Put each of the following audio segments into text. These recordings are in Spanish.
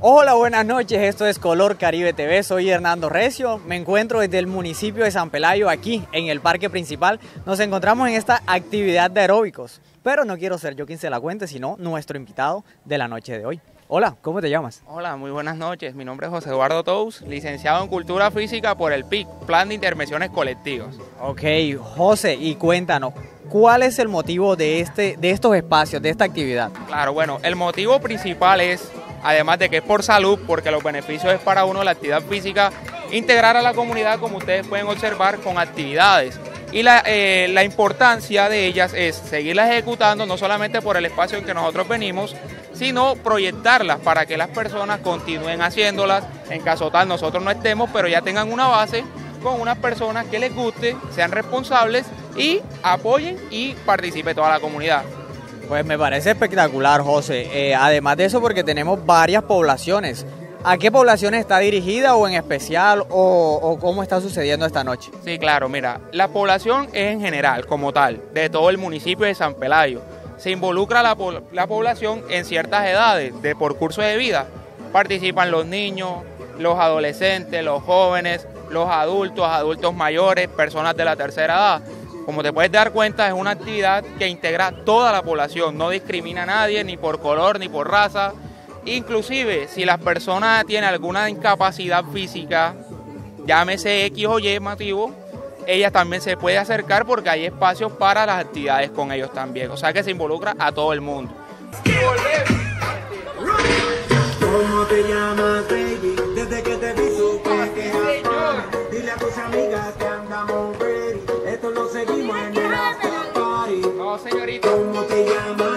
Hola, buenas noches, esto es Color Caribe TV, soy Hernando Recio, me encuentro desde el municipio de San Pelayo, aquí en el parque principal. Nos encontramos en esta actividad de aeróbicos, pero no quiero ser yo quien se la cuente, sino nuestro invitado de la noche de hoy. Hola, ¿cómo te llamas? Hola, muy buenas noches, mi nombre es José Eduardo Tous, licenciado en Cultura Física por el PIC, Plan de Intervenciones Colectivas. Ok, José, y cuéntanos, ¿cuál es el motivo de estos espacios, de esta actividad? Claro, bueno, el motivo principal es, además de que es por salud, porque los beneficios es para uno la actividad física, integrar a la comunidad, como ustedes pueden observar, con actividades. Y la importancia de ellas es seguirlas ejecutando, no solamente por el espacio en que nosotros venimos, sino proyectarlas para que las personas continúen haciéndolas. En caso tal, nosotros no estemos, pero ya tengan una base con unas personas que les guste, sean responsables y apoyen y participe toda la comunidad. Pues me parece espectacular, José. Además de eso, porque tenemos varias poblaciones. ¿A qué poblaciones está dirigida o en especial o cómo está sucediendo esta noche? Sí, claro, mira, la población es en general, como tal, de todo el municipio de San Pelayo. Se involucra la población en ciertas edades, por curso de vida. Participan los niños, los adolescentes, los jóvenes, los adultos, adultos mayores, personas de la tercera edad. Como te puedes dar cuenta, es una actividad que integra toda la población, no discrimina a nadie, ni por color, ni por raza. Inclusive, si las personas tienen alguna incapacidad física, llámese X o Y motivo, ellas también se puede acercar porque hay espacios para las actividades con ellos también. O sea que se involucra a todo el mundo. ¿Cómo te llamas, baby? Desde que te vi supe que amaba. Dile a tus amigas que andamos. No, señorita. ¿Cómo te llamas?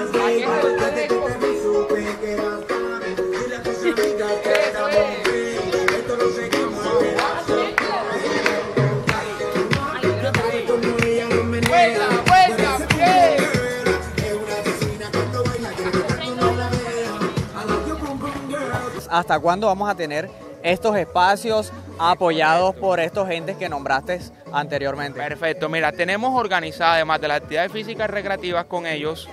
¿Hasta cuándo vamos a tener estos espacios apoyados por estos entes que nombraste anteriormente? Perfecto, mira, tenemos organizadas, además de las actividades físicas recreativas con ellos,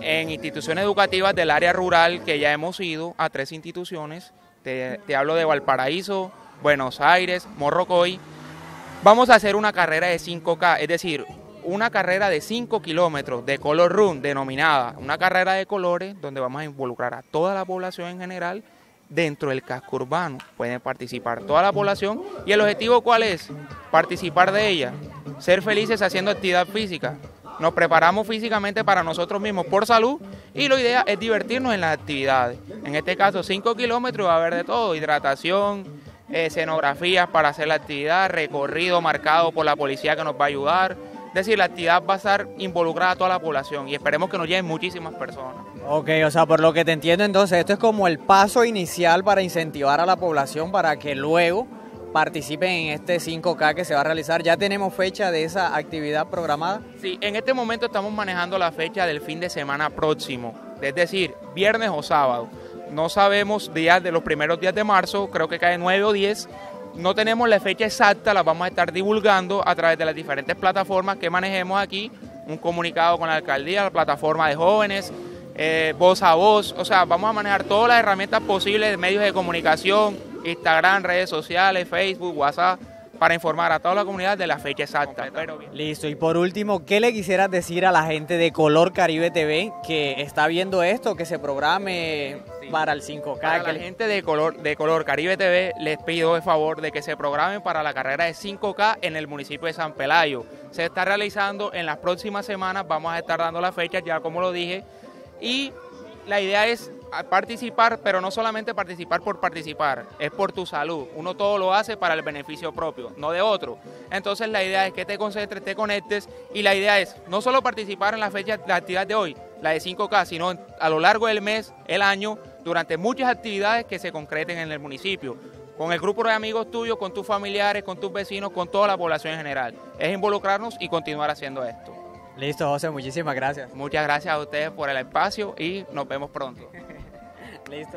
en instituciones educativas del área rural, que ya hemos ido a 3 instituciones, te hablo de Valparaíso, Buenos Aires, Morrocoy. Vamos a hacer una carrera de 5K, es decir, una carrera de 5 kilómetros de Color Run, denominada, una carrera de colores, donde vamos a involucrar a toda la población en general, dentro del casco urbano. Pueden participar toda la población y el objetivo ¿cuál es? Participar de ella, ser felices haciendo actividad física. Nos preparamos físicamente para nosotros mismos por salud y la idea es divertirnos en las actividades. En este caso 5 kilómetros va a haber de todo, hidratación, escenografías para hacer la actividad, recorrido marcado por la policía que nos va a ayudar. Es decir, la actividad va a estar involucrada a toda la población y esperemos que nos lleguen muchísimas personas. Ok, o sea, por lo que te entiendo entonces, esto es como el paso inicial para incentivar a la población para que luego participen en este 5K que se va a realizar. ¿Ya tenemos fecha de esa actividad programada? Sí, en este momento estamos manejando la fecha del fin de semana próximo, es decir, viernes o sábado. No sabemos días de los primeros días de marzo, creo que cae 9 o 10. No tenemos la fecha exacta, la vamos a estar divulgando a través de las diferentes plataformas que manejemos aquí, un comunicado con la alcaldía, la plataforma de jóvenes, voz a voz, o sea, vamos a manejar todas las herramientas posibles de medios de comunicación, Instagram, redes sociales, Facebook, WhatsApp, para informar a toda la comunidad de la fecha exacta. Listo, y por último, ¿qué le quisieras decir a la gente de Color Caribe TV que está viendo esto, que se programe para el 5K? Para la gente de Color Caribe TV les pido el favor de que se programen para la carrera de 5K en el municipio de San Pelayo. Se está realizando en las próximas semanas, vamos a estar dando las fechas, ya como lo dije, y la idea es participar, pero no solamente participar por participar, es por tu salud. Uno todo lo hace para el beneficio propio, no de otro. Entonces la idea es que te concentres, te conectes y la idea es no solo participar en la fecha, la actividad de hoy, la de 5K, sino a lo largo del mes, el año, durante muchas actividades que se concreten en el municipio, con el grupo de amigos tuyos, con tus familiares, con tus vecinos, con toda la población en general. Es involucrarnos y continuar haciendo esto. Listo, José, muchísimas gracias. Muchas gracias a ustedes por el espacio y nos vemos pronto. Listo.